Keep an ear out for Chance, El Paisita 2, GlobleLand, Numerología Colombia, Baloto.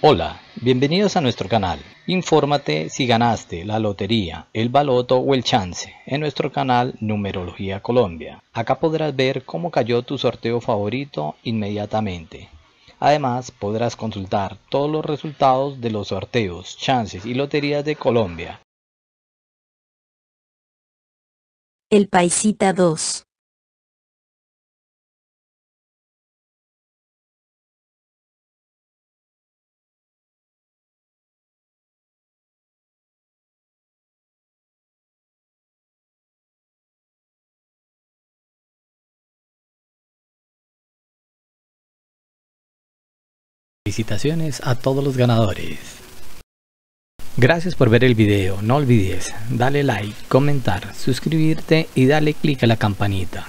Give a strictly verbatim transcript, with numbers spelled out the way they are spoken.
Hola, bienvenidos a nuestro canal. Infórmate si ganaste la lotería, el baloto o el chance en nuestro canal Numerología Colombia. Acá podrás ver cómo cayó tu sorteo favorito inmediatamente. Además, podrás consultar todos los resultados de los sorteos, chances y loterías de Colombia. El Paisita dos. Felicitaciones a todos los ganadores. Gracias por ver el video. No olvides darle like, comentar, suscribirte y darle clic a la campanita.